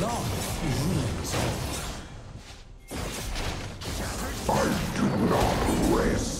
lost results. I do not rest.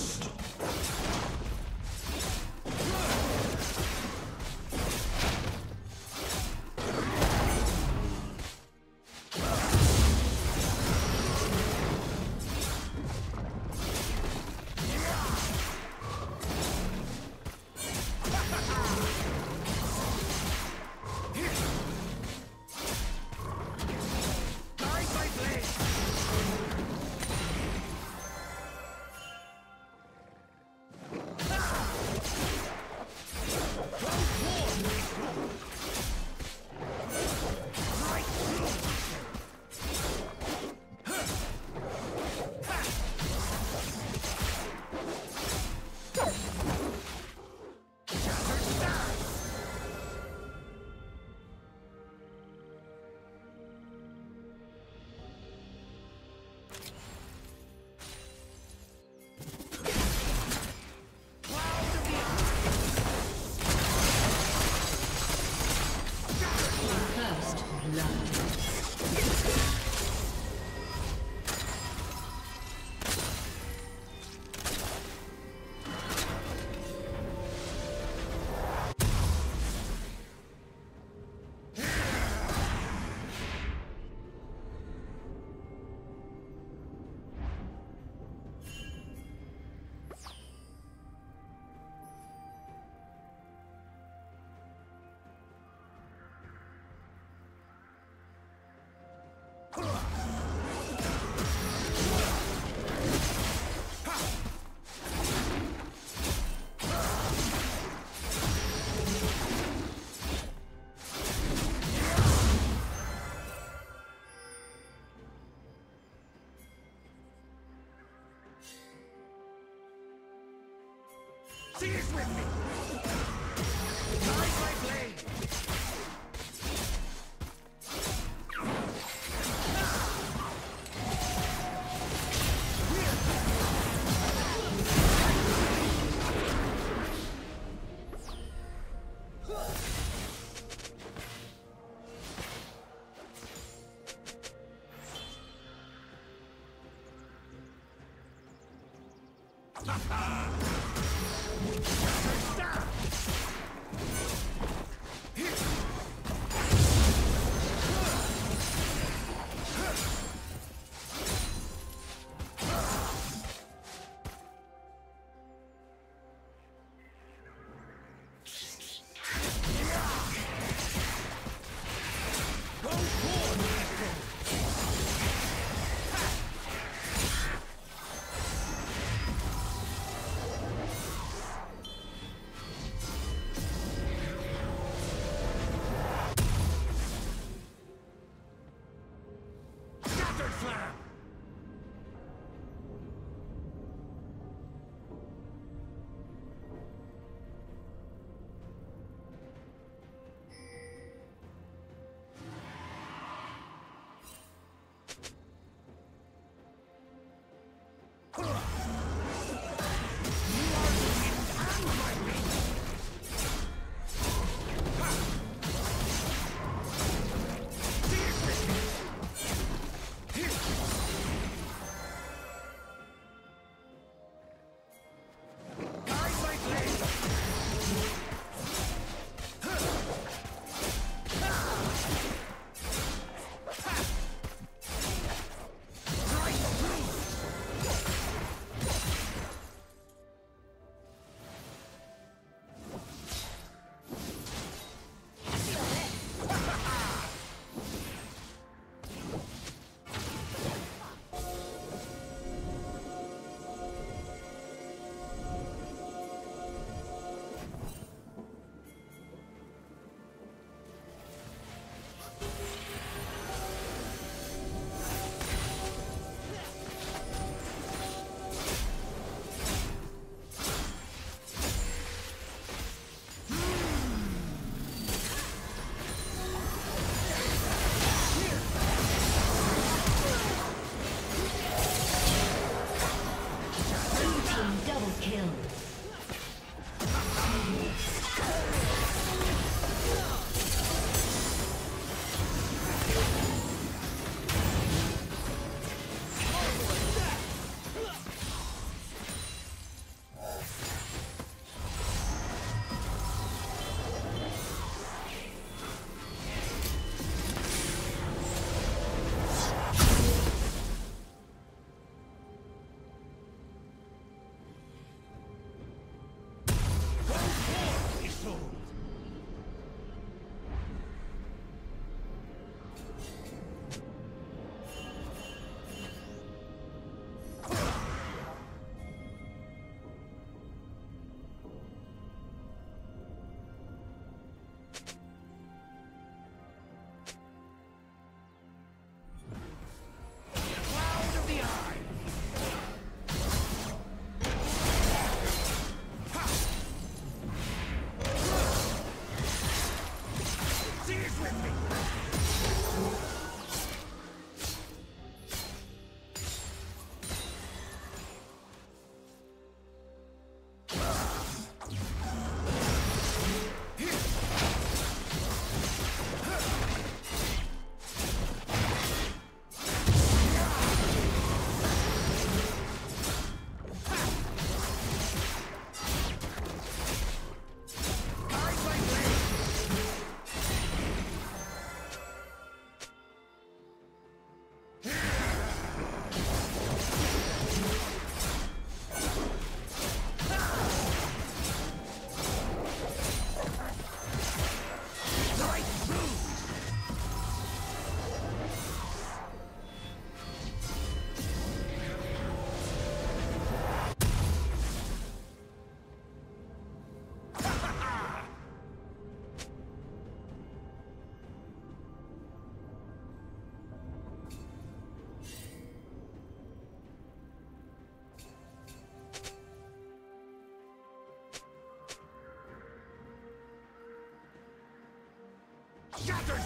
See this with me! Scattered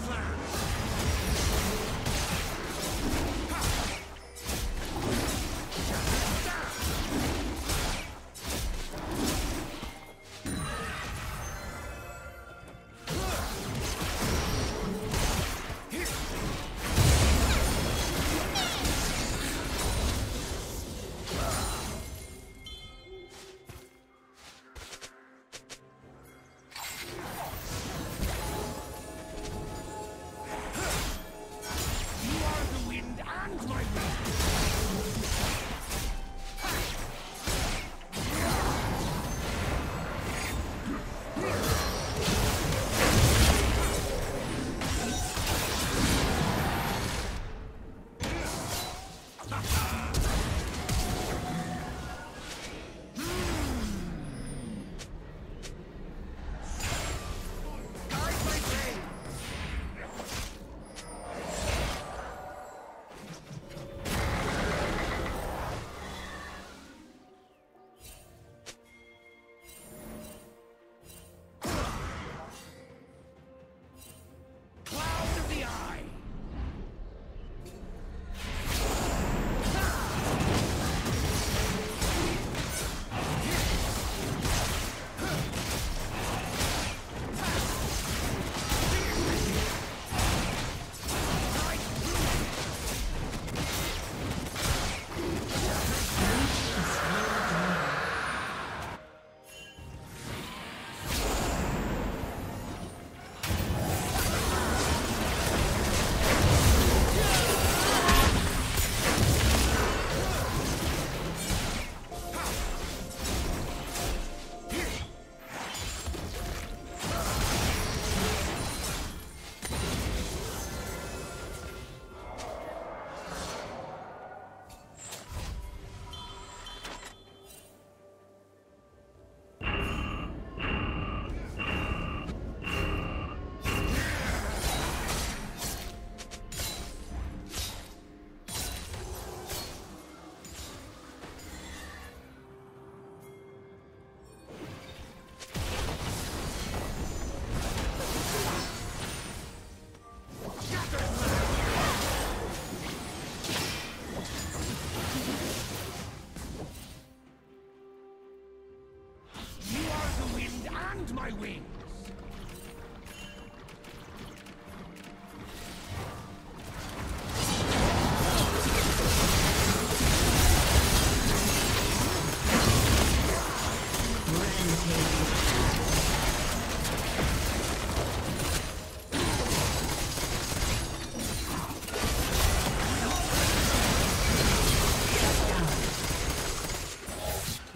my wings.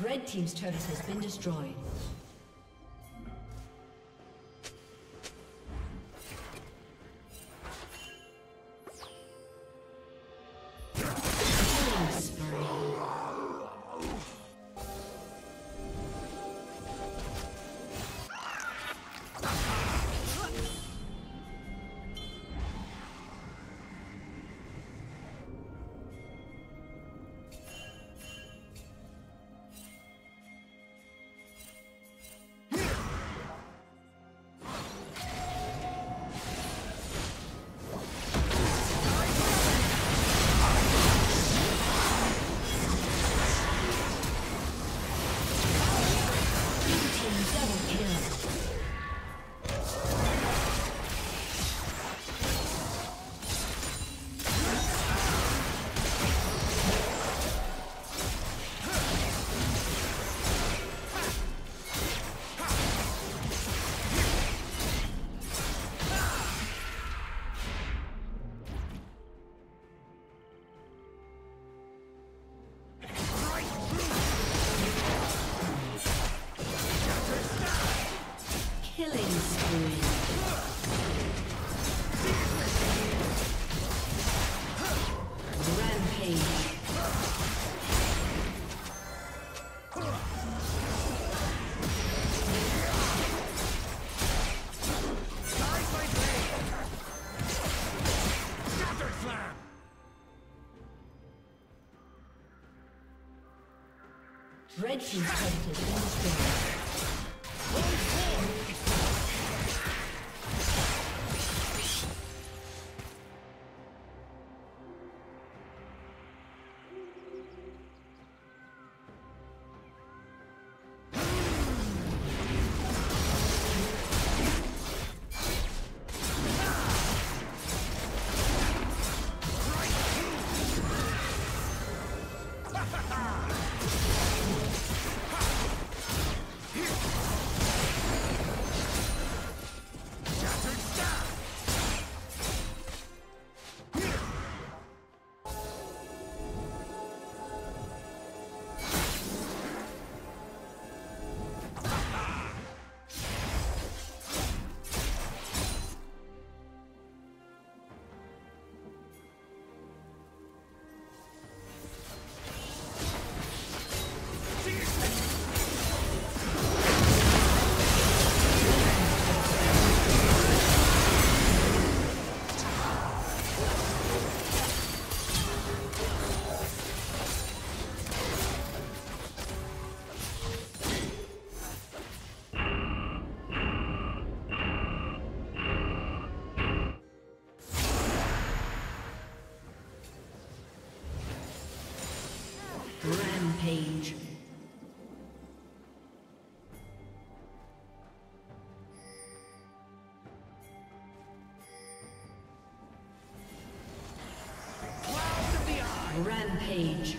Red team's turret has been destroyed. Red team's turret has been destroyed. Rampage. Blue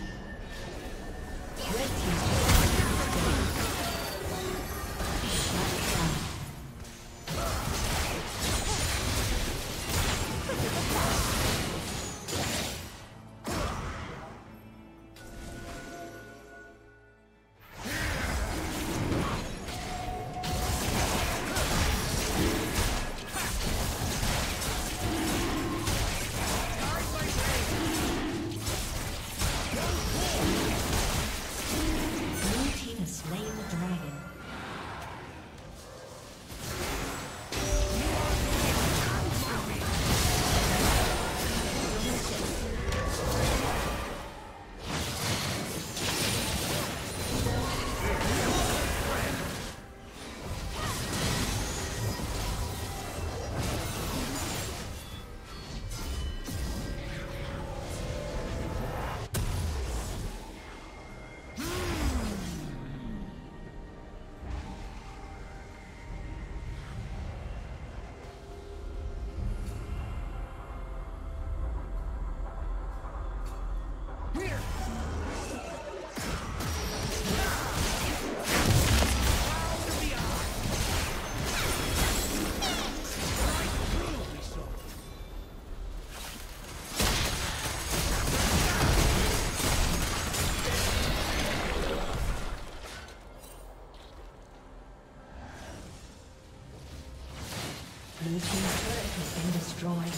team's turret has been destroyed.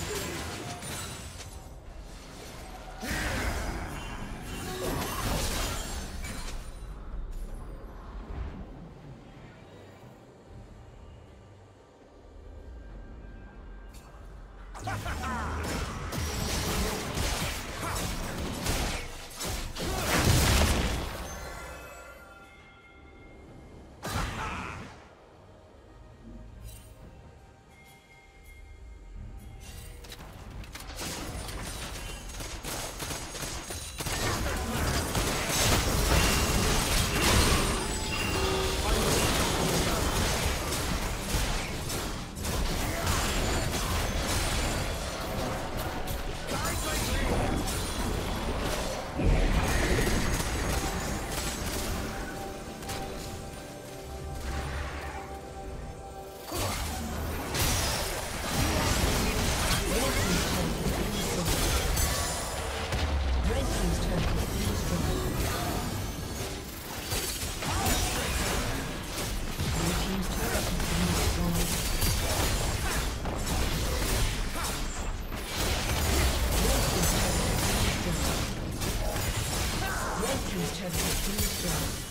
Red team's turret has been destroyed.